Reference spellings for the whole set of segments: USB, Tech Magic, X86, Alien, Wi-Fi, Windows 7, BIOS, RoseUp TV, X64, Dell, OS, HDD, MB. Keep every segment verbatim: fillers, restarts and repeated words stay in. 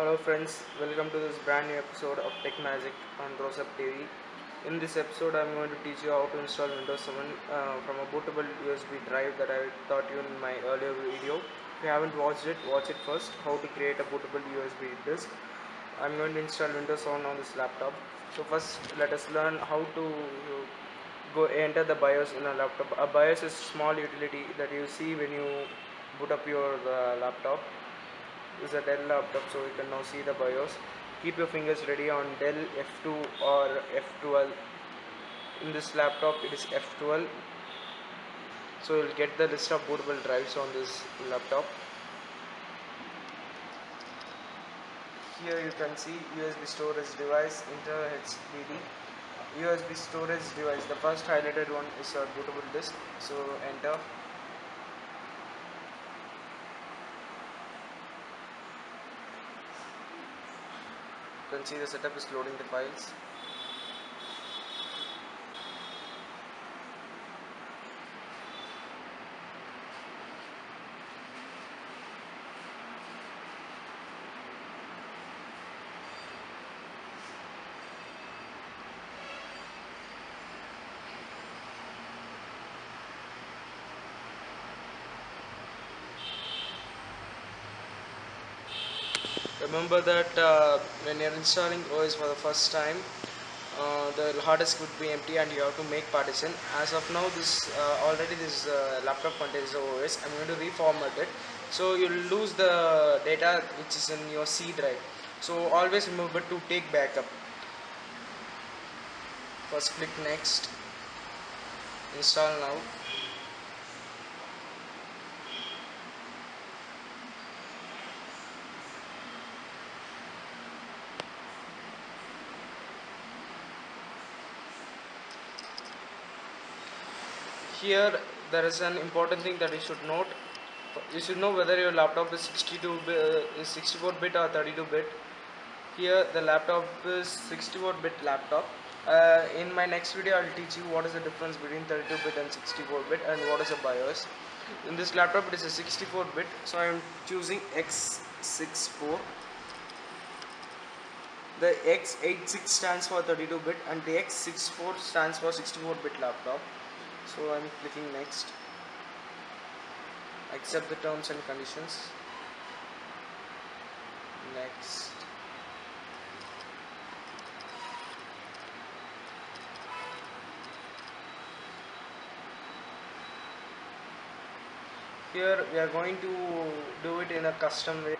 Hello friends, welcome to this brand new episode of Tech Magic on RoseUp T V. In this episode I am going to teach you how to install Windows seven uh, from a bootable U S B drive that I taught you in my earlier video. If you haven't watched it, watch it first. How to create a bootable U S B disk. I am going to install Windows seven on this laptop. So first let us learn how to go enter the BIOS in a laptop. A BIOS is small utility that you see when you boot up your uh, laptop. Is a Dell laptop, so you can now see the BIOS. Keep your fingers ready on Dell F two or F twelve. In this laptop it is F twelve, so you will get the list of bootable drives on this laptop. Here you can see U S B storage device, enter H D D. U S B storage device, the first highlighted one is a bootable disk, so enter. You can see the setup is loading the files. Remember that uh, when you are installing O S for the first time, uh, the hard disk would be empty and you have to make partition. As of now, this uh, already this uh, laptop contains the O S. I am going to reformat it, so you will lose the data which is in your C drive. So always remember to take backup. First click next, install now. Here there is an important thing that you should note. You should know whether your laptop is sixty-two bit, uh, sixty-four bit or thirty-two bit. Here the laptop is sixty-four bit laptop. Uh, in my next video I will teach you what is the difference between thirty-two bit and sixty-four bit and what is a BIOS. In this laptop it is a sixty-four bit, so I am choosing X sixty-four. The X eighty-six stands for thirty-two bit and the X sixty-four stands for sixty-four bit laptop. So I'm clicking next. Accept the terms and conditions. Next. Here we are going to do it in a custom way.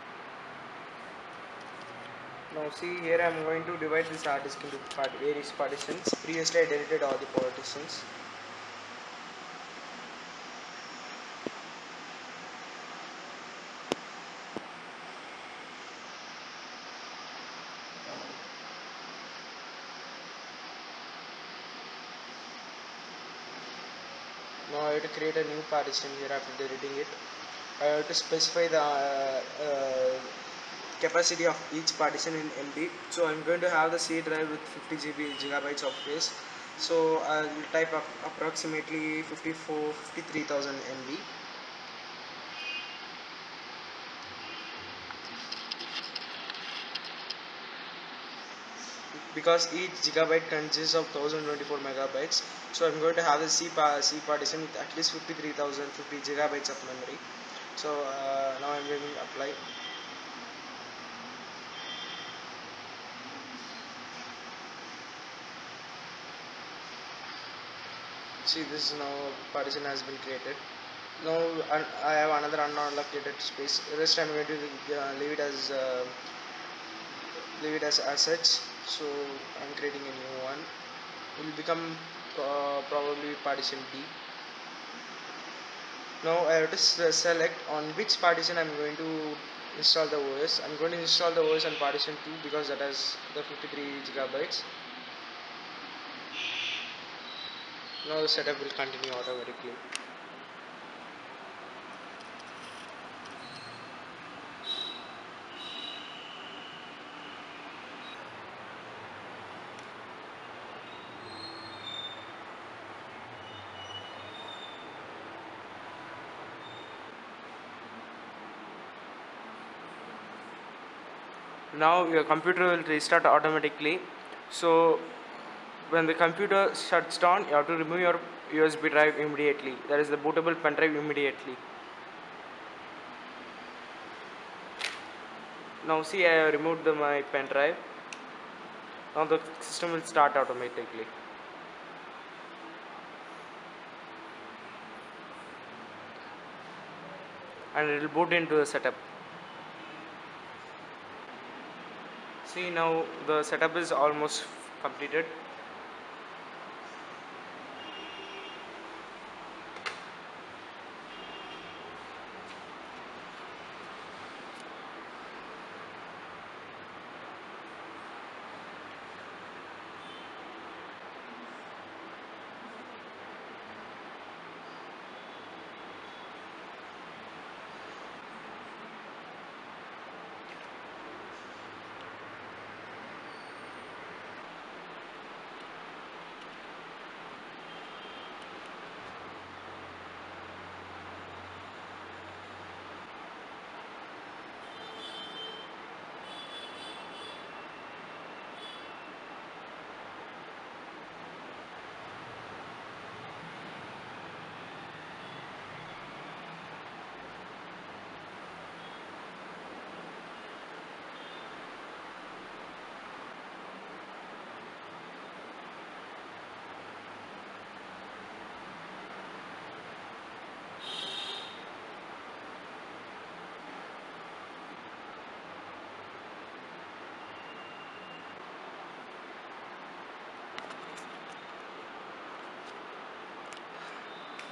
Now see, here I'm going to divide this hard disk into part various partitions. Previously I deleted all the partitions. Now I have to create a new partition here after deleting it. I have to specify the uh, uh, capacity of each partition in M B. So I am going to have the C drive with fifty G B gigabytes of space. So I will type up approximately fifty-four, fifty-three thousand M B. Because each gigabyte consists of one thousand twenty-four megabytes, so I'm going to have a C, par C partition with at least fifty-three thousand fifty gigabytes of memory. So uh, now I'm going to apply. See, this is now partition has been created. Now I have another unallocated space. Rest I'm going to uh, leave it as uh, leave it as assets. So I'm creating a new one. It will become uh, probably partition D. Now I have to select on which partition I'm going to install the O S. I'm going to install the O S on partition two because that has the fifty-three gigabytes. Now the setup will continue automatically. now your computer will restart automatically. So when the computer shuts down, you have to remove your U S B drive immediately, that is the bootable pen drive immediately. Now see, I have removed the, my pen drive. Now the system will start automatically. And it will boot into the setup. See, now the setup is almost completed.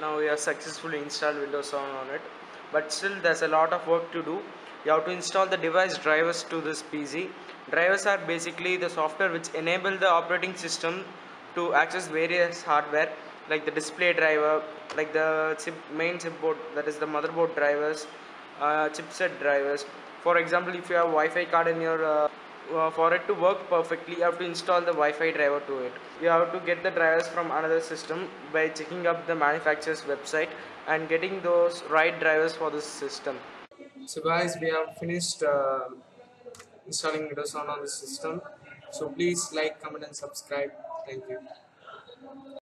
Now we have successfully installed Windows seven on it, but still there's a lot of work to do. You have to install the device drivers to this P C. Drivers are basically the software which enable the operating system to access various hardware, like the display driver, like the chip, main chip board, that is the motherboard drivers, uh, chipset drivers. For example, if you have Wi-Fi card in your uh, uh, for it to work perfectly, you have to install the Wi-Fi driver to it. You have to get the drivers from another system by checking up the manufacturer's website and getting those right drivers for this system. So guys, we have finished uh, installing Windows seven on the system. So please like, comment and subscribe. Thank you.